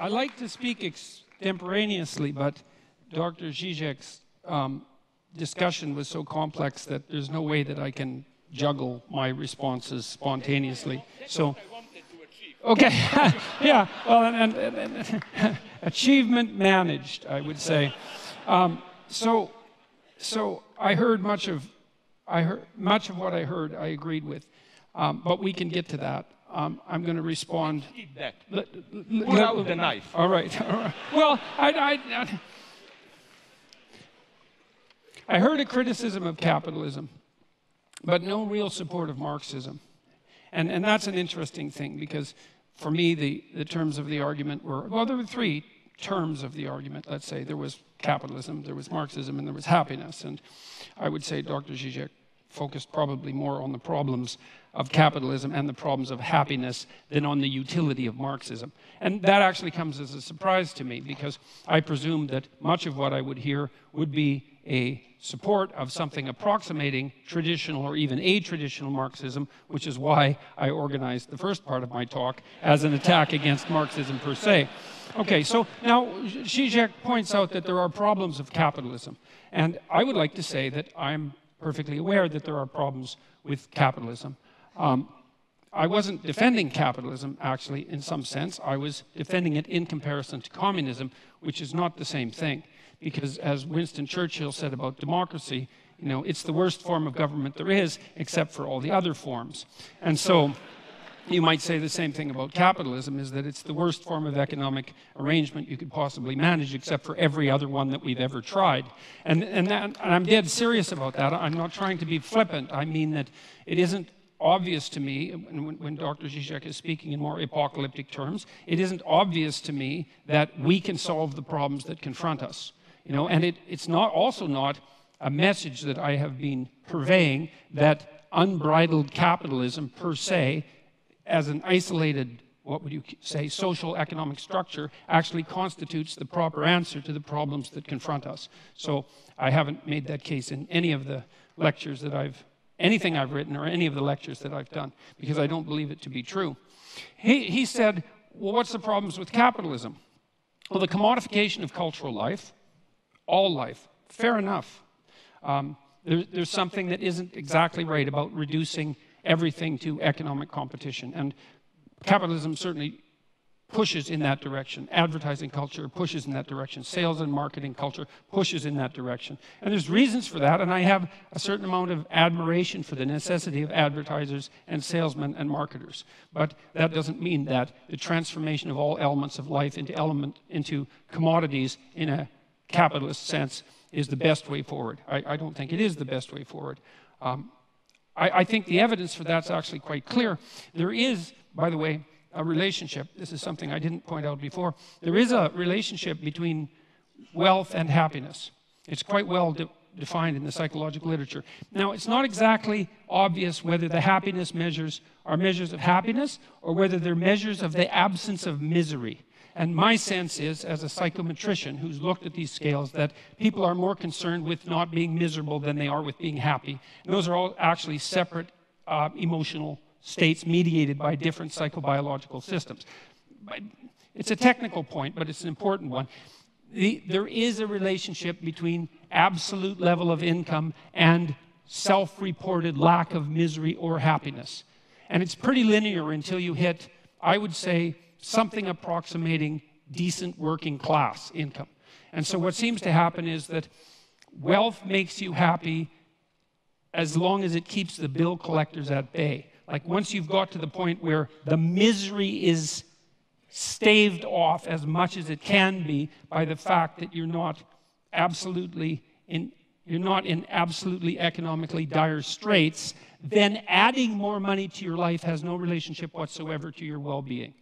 I like to speak extemporaneously, but Dr. Zizek's discussion was so complex that there's no way that I can juggle my responses spontaneously. So, okay, yeah, well, and achievement managed, I would say. So I heard much of what I heard. I agreed with, but we can get to that. I'm going to respond. Feedback. Pull out the knife. All right. All right. Well, I heard a criticism of capitalism, but no real support of Marxism. And that's an interesting thing, because for me, the terms of the argument were, well, there were three terms of the argument, let's say. There was capitalism, there was Marxism, and there was happiness. And I would say Dr. Zizek focused probably more on the problems of capitalism and the problems of happiness than on the utility of Marxism. And that actually comes as a surprise to me, because I presumed that much of what I would hear would be a support of something approximating traditional or even atraditional Marxism, which is why I organized the first part of my talk as an attack against Marxism per se. Okay, so now Zizek points out that there are problems of capitalism. And I would like to say that I'm perfectly aware that there are problems with capitalism. I wasn't defending capitalism, actually, in some sense. I was defending it in comparison to communism, which is not the same thing. Because as Winston Churchill said about democracy, you know, it's the worst form of government there is, except for all the other forms. And so you might say the same thing about capitalism, is that it's the worst form of economic arrangement you could possibly manage, except for every other one that we've ever tried. And I'm dead serious about that. I'm not trying to be flippant. I mean that it isn't obvious to me, when Dr. Zizek is speaking in more apocalyptic terms, it isn't obvious to me that we can solve the problems that confront us. You know, and it's not also not a message that I have been purveying that unbridled capitalism per se, as an isolated, what would you say, social economic structure, actually constitutes the proper answer to the problems that confront us. So I haven't made that case in any of the lectures that anything I've written or any of the lectures that I've done, because I don't believe it to be true. He said, well, what's the problems with capitalism? Well, the commodification of cultural life, all life, fair enough. There's something that isn't exactly right about reducing everything to economic competition, and capitalism certainly pushes in that direction. Advertising culture pushes in that direction. Sales and marketing culture pushes in that direction. And there's reasons for that, and I have a certain amount of admiration for the necessity of advertisers and salesmen and marketers. But that doesn't mean that the transformation of all elements of life into commodities in a capitalist sense is the best way forward. I don't think it is the best way forward. I think the evidence for that's actually quite clear. There is, by the way, a relationship. This is something I didn't point out before. There is a relationship between wealth and happiness. It's quite well defined in the psychological literature. Now, it's not exactly obvious whether the happiness measures are measures of happiness or whether they're measures of the absence of misery. And my sense is, as a psychometrician who's looked at these scales, that people are more concerned with not being miserable than they are with being happy. And those are all actually separate emotional states mediated by different psychobiological systems. It's a technical point, but it's an important one. There is a relationship between absolute level of income and self-reported lack of misery or happiness. And it's pretty linear until you hit, I would say, something approximating decent working class income. And so what seems to happen is that wealth makes you happy as long as it keeps the bill collectors at bay. Like once you've got to the point where the misery is staved off as much as it can be by the fact that you're not in absolutely economically dire straits, then adding more money to your life has no relationship whatsoever to your well-being.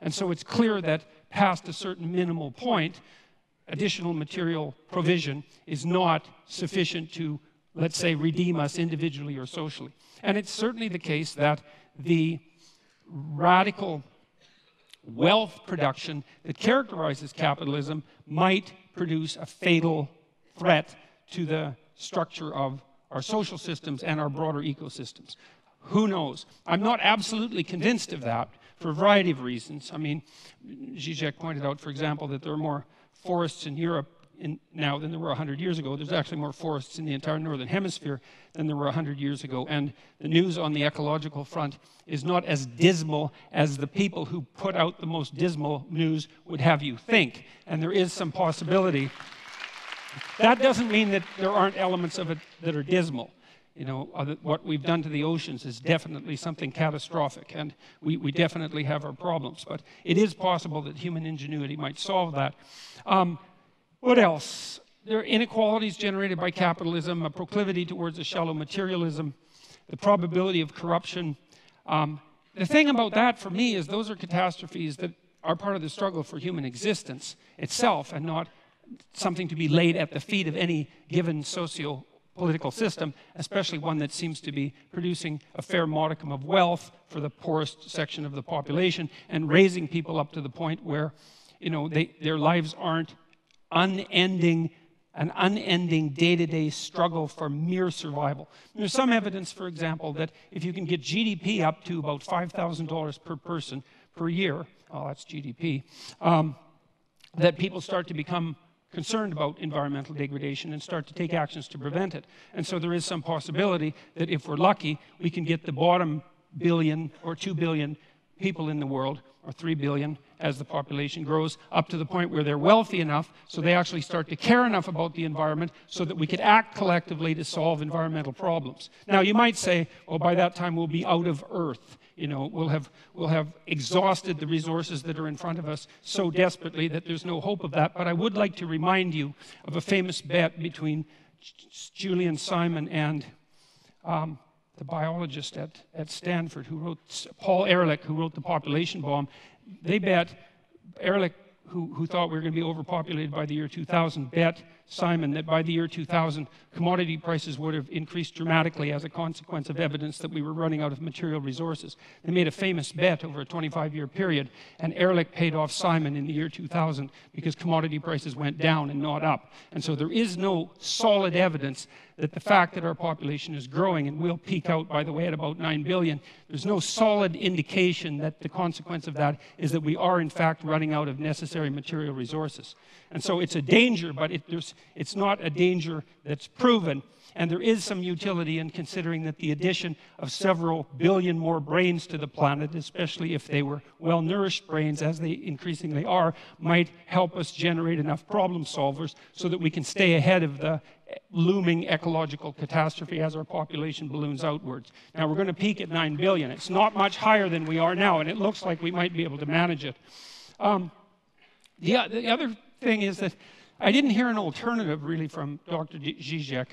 And so it's clear that past a certain minimal point, additional material provision is not sufficient to, let's say, redeem us individually or socially. And it's certainly the case that the radical wealth production that characterizes capitalism might produce a fatal threat to the structure of our social systems and our broader ecosystems. Who knows? I'm not absolutely convinced of that. for a variety of reasons. I mean, Zizek pointed out, for example, that there are more forests in Europe now than there were 100 years ago. There's actually more forests in the entire Northern Hemisphere than there were 100 years ago. And the news on the ecological front is not as dismal as the people who put out the most dismal news would have you think. And there is some possibility. That doesn't mean that there aren't elements of it that are dismal. You know, what we've done to the oceans is definitely something catastrophic, and we definitely have our problems. But it is possible that human ingenuity might solve that. What else? There are inequalities generated by capitalism, a proclivity towards a shallow materialism, the probability of corruption. The thing about that for me is those are catastrophes that are part of the struggle for human existence itself, and not something to be laid at the feet of any given socio-political system, especially one that seems to be producing a fair modicum of wealth for the poorest section of the population and raising people up to the point where, you know, their lives aren't an unending day-to-day struggle for mere survival. And there's some evidence, for example, that if you can get GDP up to about $5,000 per person per year, oh, that's GDP, that people start to become concerned about environmental degradation and start to take actions to prevent it. And so there is some possibility that if we're lucky, we can get the bottom billion or 2 billion people in the world, or 3 billion, as the population grows, up to the point where they're wealthy enough so they actually start to care enough about the environment so that we could act collectively to solve environmental problems. Now, you might say, well, by that time we'll be out of Earth. You know, we'll have exhausted the resources that are in front of us so desperately that there's no hope of that. But I would like to remind you of a famous bet between Julian Simon and the biologist at Stanford who wrote, Paul Ehrlich, who wrote The Population Bomb. They bet, Ehrlich, who thought we were going to be overpopulated by the year 2000, bet Simon that by the year 2000, commodity prices would have increased dramatically as a consequence of evidence that we were running out of material resources. They made a famous bet over a 25-year period, and Ehrlich paid off Simon in the year 2000 because commodity prices went down and not up. And so there is no solid evidence that the fact that our population is growing, and will peak out, by the way, at about 9 billion, there's no solid indication that the consequence of that is that we are, in fact, running out of necessary material resources. And so it's a danger, but it's not a danger that's proven, and there is some utility in considering that the addition of several billion more brains to the planet, especially if they were well-nourished brains, as they increasingly are, might help us generate enough problem solvers so that we can stay ahead of the looming ecological catastrophe as our population balloons outwards. Now, we're going to peak at 9 billion. It's not much higher than we are now, and it looks like we might be able to manage it. The other thing is that I didn't hear an alternative, really, from Dr. Zizek.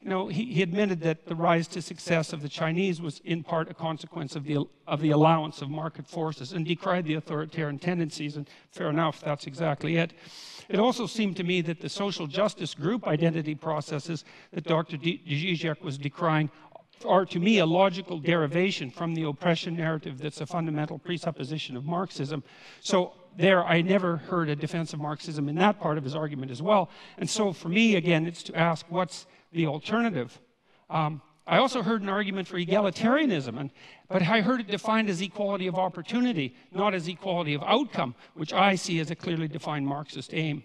You know, he admitted that the rise to success of the Chinese was in part a consequence of the allowance of market forces, and decried the authoritarian tendencies, and fair enough, that's exactly it. It also seemed to me that the social justice group identity processes that Dr. Zizek was decrying are, to me, a logical derivation from the oppression narrative that's a fundamental presupposition of Marxism. So there, I never heard a defense of Marxism in that part of his argument as well. And so for me, again, it's to ask, what's the alternative? I also heard an argument for egalitarianism, but I heard it defined as equality of opportunity, not as equality of outcome, which I see as a clearly defined Marxist aim.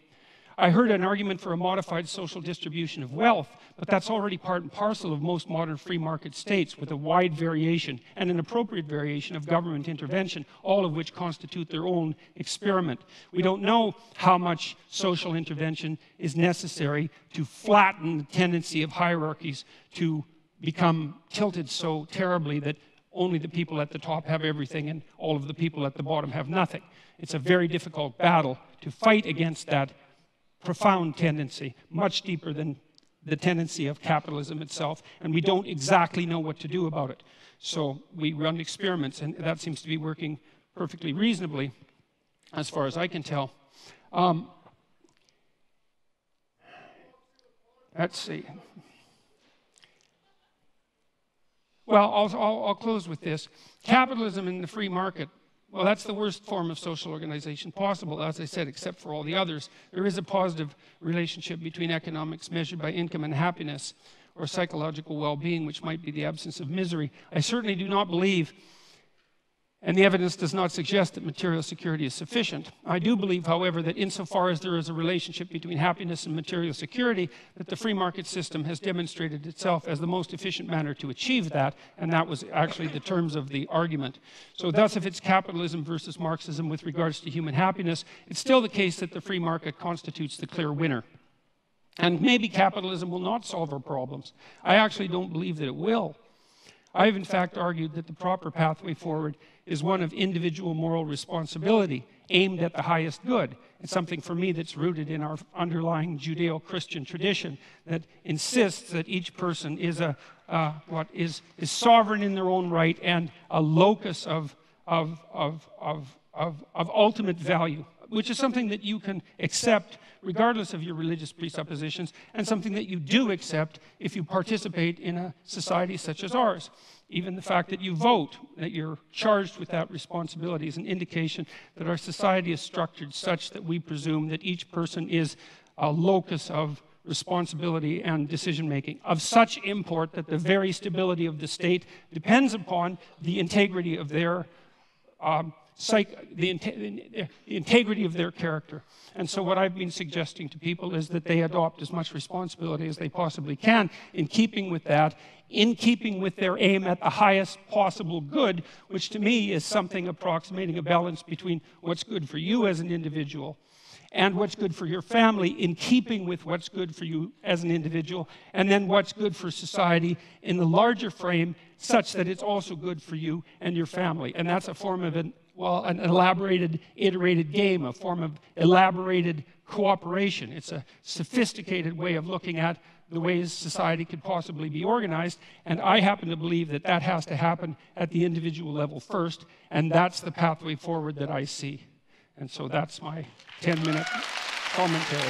I heard an argument for a modified social distribution of wealth, but that's already part and parcel of most modern free market states, with a wide variation and an appropriate variation of government intervention, all of which constitute their own experiment. We don't know how much social intervention is necessary to flatten the tendency of hierarchies to become tilted so terribly that only the people at the top have everything and all of the people at the bottom have nothing. It's a very difficult battle to fight against that profound tendency, much deeper than the tendency of capitalism itself, and we don't exactly know what to do about it. So we run experiments, and that seems to be working perfectly reasonably, as far as I can tell. Let's see. Well, I'll close with this. Capitalism in the free market. Well, that's the worst form of social organization possible, as I said, except for all the others. There is a positive relationship between economics measured by income and happiness, or psychological well-being, which might be the absence of misery. I certainly do not believe, and the evidence does not suggest that material security is sufficient. I do believe, however, that insofar as there is a relationship between happiness and material security, that the free market system has demonstrated itself as the most efficient manner to achieve that, and that was actually the terms of the argument. So thus, if it's capitalism versus Marxism with regards to human happiness, it's still the case that the free market constitutes the clear winner. And maybe capitalism will not solve our problems. I actually don't believe that it will. I have in fact argued that the proper pathway forward is one of individual moral responsibility aimed at the highest good. It's something for me that's rooted in our underlying Judeo-Christian tradition that insists that each person is is sovereign in their own right and a locus of ultimate value, which is something that you can accept regardless of your religious presuppositions, and something that you do accept if you participate in a society such as ours. Even the fact that you vote, that you're charged with that responsibility, is an indication that our society is structured such that we presume that each person is a locus of responsibility and decision-making, of such import that the very stability of the state depends upon the integrity of their the integrity of their character. And so what I've been suggesting to people is that they adopt as much responsibility as they possibly can in keeping with that, in keeping with their aim at the highest possible good, which to me is something approximating a balance between what's good for you as an individual and what's good for your family, in keeping with what's good for you as an individual, and then what's good for society in the larger frame, such that it's also good for you and your family. And that's a form of an elaborated, iterated game, a form of elaborated cooperation. It's a sophisticated way of looking at the ways society could possibly be organized, and I happen to believe that that has to happen at the individual level first, and that's the pathway forward that I see. And so that's my 10-minute commentary.